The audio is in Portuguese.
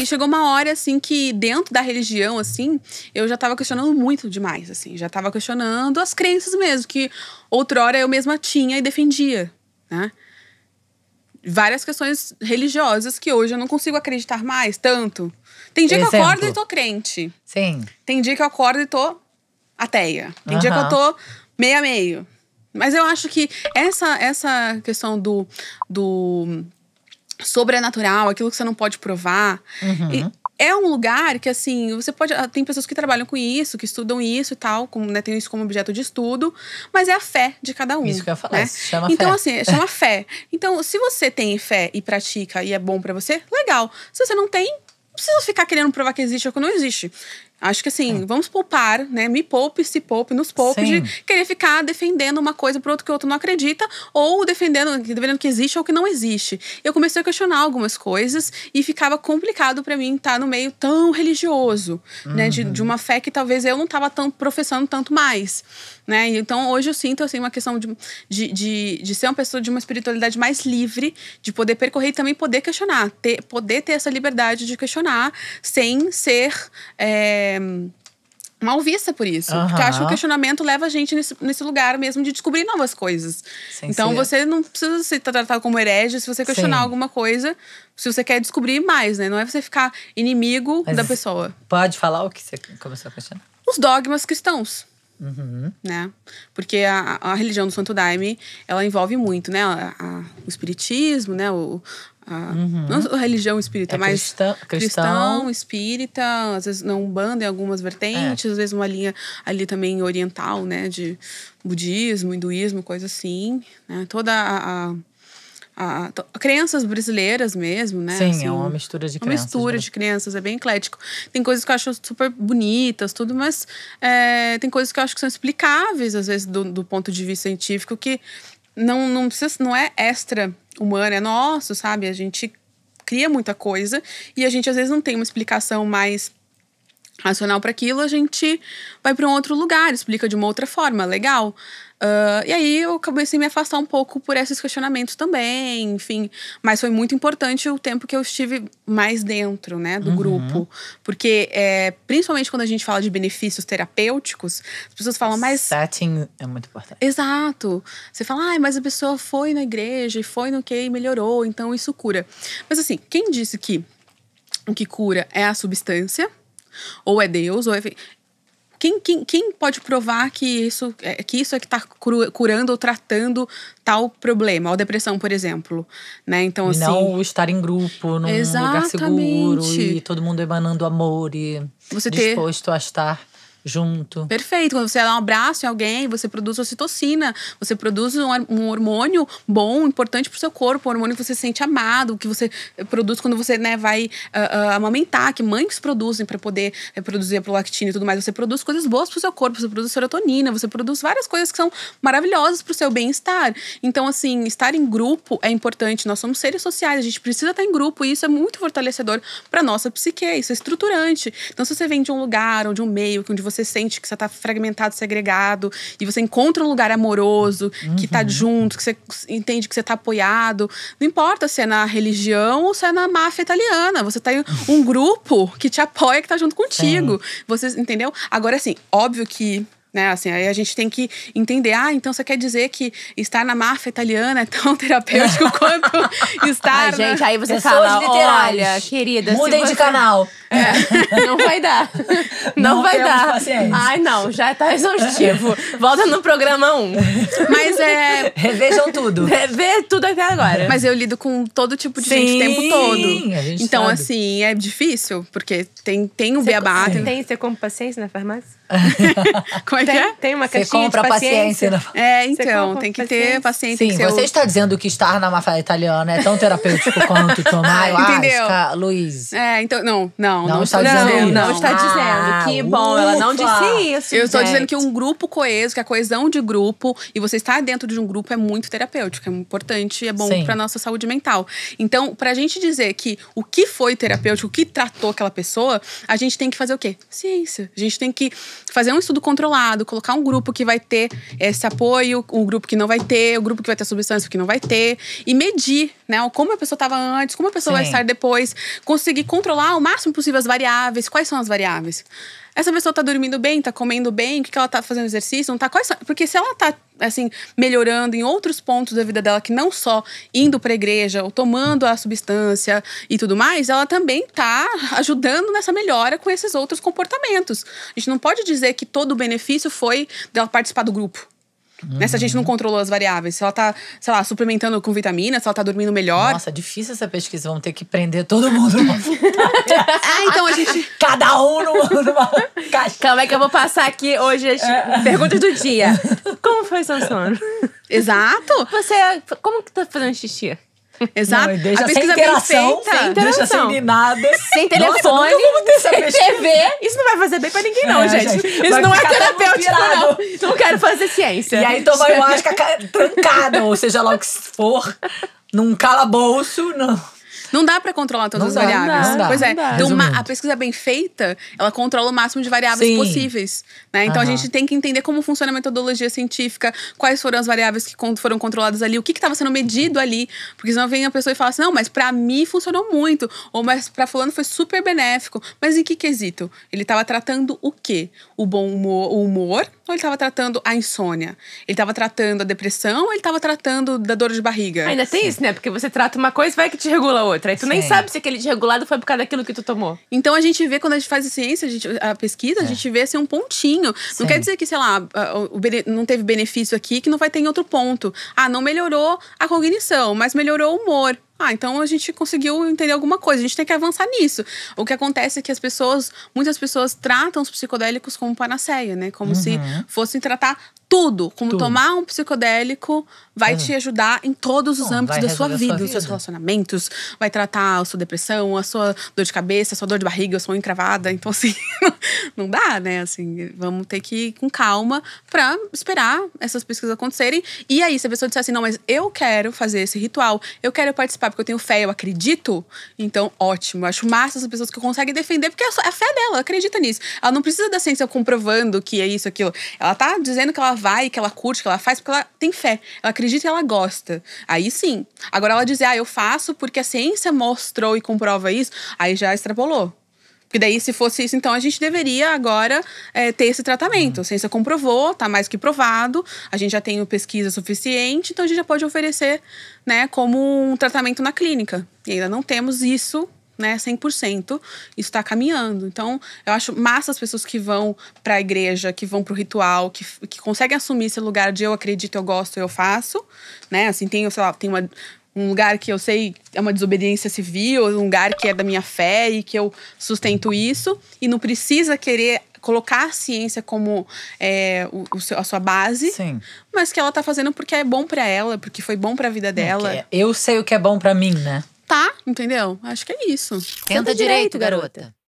E chegou uma hora, assim, que dentro da religião, assim, eu já tava questionando muito demais, assim. Já tava questionando as crenças mesmo, que outrora eu mesma tinha e defendia, né? Várias questões religiosas que hoje eu não consigo acreditar mais tanto. Tem dia que eu acordo e tô crente. Sim. Tem dia que eu acordo e tô ateia. Tem dia que eu tô meio a meio. Mas eu acho que essa questão do sobrenatural, aquilo que você não pode provar, é um lugar que, assim, você pode… Tem pessoas que trabalham com isso, que estudam isso e tal, com, né, tem isso como objeto de estudo, mas é a fé de cada um. Isso que eu ia falar, né? Chama então, fé. Assim, chama fé. Então, se você tem fé e pratica e é bom pra você, legal. Se você não tem, não precisa ficar querendo provar que existe ou que não existe. Acho que, assim, vamos poupar, né? Me poupe, se poupe, nos poupe de querer ficar defendendo uma coisa pro outro que o outro não acredita, ou defendendo que existe ou que não existe. Eu comecei a questionar algumas coisas e ficava complicado pra mim estar no meio tão religioso, né? De uma fé que talvez eu não tava tão professando tanto mais, né? Então, hoje eu sinto, assim, uma questão de ser uma pessoa de uma espiritualidade mais livre, de poder percorrer e também poder questionar, poder ter essa liberdade de questionar sem ser… mal vista por isso. Porque eu acho que o questionamento leva a gente nesse lugar mesmo de descobrir novas coisas. Então você não precisa se tratar como herege se você questionar alguma coisa, se você quer descobrir mais, né? Não é você ficar inimigo da pessoa. Pode falar o que você começou a questionar? Os dogmas cristãos. Né? Porque a religião do Santo Daime, ela envolve muito, né? O espiritismo, né? Não a religião espírita, mas cristão, espírita, às vezes na Umbanda em algumas vertentes, às vezes uma linha ali também oriental, né? De budismo, hinduísmo, coisa assim, né? Toda crenças brasileiras mesmo, né? Sim, assim, é uma mistura de crenças. É bem eclético. Tem coisas que eu acho super bonitas, tudo, mas tem coisas que eu acho que são explicáveis, às vezes, do ponto de vista científico, que não precisa, não é extra humano, é nosso, sabe? A gente cria muita coisa e a gente às vezes não tem uma explicação mais racional para aquilo, a gente vai para um outro lugar, explica de uma outra forma, legal. E aí eu acabei assim, me afastar um pouco por esses questionamentos também, enfim. Mas foi muito importante o tempo que eu estive mais dentro, né, do grupo. Porque, principalmente quando a gente fala de benefícios terapêuticos, as pessoas falam, mas… Setting é muito importante. Exato. Você fala, mas a pessoa foi na igreja e foi no quê e melhorou, então isso cura. Mas assim, quem disse que o que cura é a substância, ou é Deus, ou é… Quem pode provar que isso é que tá curando ou tratando tal problema? Ou depressão, por exemplo, né? Então, assim… Não estar em grupo, num lugar seguro. E todo mundo emanando amor e você disposto a estar junto. Perfeito. Quando você dá um abraço em alguém, você produz ocitocina. Você produz um hormônio bom, importante pro seu corpo. Um hormônio que você sente amado, que você produz quando você, né, vai amamentar. Que mães produzem para poder produzir a prolactina e tudo mais. Você produz coisas boas pro seu corpo. Você produz serotonina, você produz várias coisas que são maravilhosas pro seu bem-estar. Então, assim, estar em grupo é importante. Nós somos seres sociais, a gente precisa estar em grupo. E isso é muito fortalecedor pra nossa psique. Isso é estruturante. Então, se você vem de um lugar ou de um meio onde você sente que você tá fragmentado, segregado, e você encontra um lugar amoroso, que tá junto, que você entende que você tá apoiado. Não importa se é na religião ou se é na máfia italiana. Você tá em um grupo que te apoia, que tá junto contigo. Você, entendeu? Agora, assim, óbvio que… Né? Assim, aí a gente tem que entender, então você quer dizer que estar na máfia italiana é tão terapêutico quanto estar… Gente, aí você fala, olha, querida… Mudem de canal. Não vai dar. Não vai dar. Pacientes. Ai, não, já tá exaustivo. Volta no programa 1. Mas revejam tudo. Revê tudo até agora. Mas eu lido com todo tipo de gente o tempo todo. A gente então, sabe. Assim, é difícil, porque tem o beabá. Você compra paciência na farmácia? Como é que é? Tem uma caixinha de paciência. Então, tem que ter paciência. Sim, você está dizendo que estar na máfia italiana é tão terapêutico quanto tomar ayahuasca, Luiz. Então, não está dizendo. Não está dizendo. Que bom, ela não disse isso. Eu estou dizendo que um grupo coeso, que a coesão de grupo, e você estar dentro de um grupo é muito terapêutico, é importante, é bom para nossa saúde mental. Então, pra gente dizer que o que foi terapêutico, o que tratou aquela pessoa, a gente tem que fazer o quê? Ciência. A gente tem que fazer um estudo controlado, lado, colocar um grupo que vai ter esse apoio, um grupo que não vai ter, um grupo que vai ter substância que não vai ter, e medir, né, como a pessoa estava antes, como a pessoa vai estar depois, conseguir controlar o máximo possível as variáveis. Quais são as variáveis? Essa pessoa tá dormindo bem, tá comendo bem, o que ela tá fazendo exercício, não tá? Quais são? Porque se ela tá, assim, melhorando em outros pontos da vida dela, que não só indo pra igreja ou tomando a substância e tudo mais, ela também tá ajudando nessa melhora com esses outros comportamentos. A gente não pode dizer que todo o benefício foi dela participar do grupo. Né? Se a gente não controlou as variáveis, se ela tá, sei lá, suplementando com vitamina, se ela tá dormindo melhor. Nossa, difícil essa pesquisa, vamos ter que prender todo mundo numa então a gente... Cada um numa caixa. Calma, é que eu vou passar aqui hoje as perguntas do dia. Como foi seu sono? Exato. Você, como que tá fazendo xixi? Exato. Não, a pesquisa bem feita. Sem deixa sem de nada. Sem telefone, nossa, sem TV. Isso não vai fazer bem pra ninguém não, gente. Isso não é terapêutico não. Não quero fazer ciência. E aí toma ayahuasca trancada, ou seja lá o que for, num calabouço, não. Não dá pra controlar todas as variáveis. Não dá, pois é. Então, a pesquisa bem feita, ela controla o máximo de variáveis possíveis. Né? Então, a gente tem que entender como funciona a metodologia científica, quais foram as variáveis que foram controladas ali, o que estava sendo medido ali. Porque senão vem a pessoa e fala assim, não, mas pra mim funcionou muito. Ou, mas pra fulano foi super benéfico. Mas em que quesito? Ele estava tratando o quê? O bom humor, o humor? Ou ele estava tratando a insônia? Ele estava tratando a depressão? Ou ele estava tratando da dor de barriga? Ainda tem isso, né? Porque você trata uma coisa, vai que te regula a outra. E tu nem sabe se aquele desregulado foi por causa daquilo que tu tomou. Então a gente vê, quando a gente faz a ciência, a pesquisa, a gente vê assim um pontinho. Não quer dizer que, sei lá, não teve benefício aqui, que não vai ter em outro ponto. Ah, não melhorou a cognição, mas melhorou o humor. Ah, então a gente conseguiu entender alguma coisa. A gente tem que avançar nisso. O que acontece é que as pessoas, muitas pessoas tratam os psicodélicos como panaceia, né? Como se fossem tratar tudo. Como tomar um psicodélico vai te ajudar em todos os âmbitos da sua vida. Os seus relacionamentos, vai tratar a sua depressão, a sua dor de cabeça, a sua dor de barriga, a sua encravada. Então assim, não dá, né? Assim, vamos ter que ir com calma pra esperar essas pesquisas acontecerem. E aí, se a pessoa disser assim, não, mas eu quero fazer esse ritual, eu quero participar porque eu tenho fé, eu acredito, então ótimo. Eu acho massa essas pessoas que conseguem defender, porque é a fé dela, ela acredita nisso. Ela não precisa da ciência comprovando que é isso, aquilo. Ela tá dizendo que ela vai, que ela curte, que ela faz, porque ela tem fé. Ela acredita e ela gosta. Aí sim. Agora ela dizer, ah, eu faço porque a ciência mostrou e comprova isso, aí já extrapolou. Porque daí, se fosse isso, então a gente deveria agora ter esse tratamento. A ciência comprovou, tá mais que provado, a gente já tem pesquisa suficiente, então a gente já pode oferecer, né, como um tratamento na clínica. E ainda não temos isso, né, 100%. Isso tá caminhando. Então, eu acho massa as pessoas que vão pra igreja, que vão pro ritual, que conseguem assumir esse lugar de eu acredito, eu gosto, eu faço. Né, assim, tem, sei lá, tem um lugar que eu sei é uma desobediência civil, um lugar que é da minha fé e que eu sustento isso. E não precisa querer colocar a ciência como a sua base. Sim. Mas que ela tá fazendo porque é bom pra ela, porque foi bom pra vida dela. Porque eu sei o que é bom pra mim, né? Tá, entendeu? Acho que é isso. Senta direito, garota.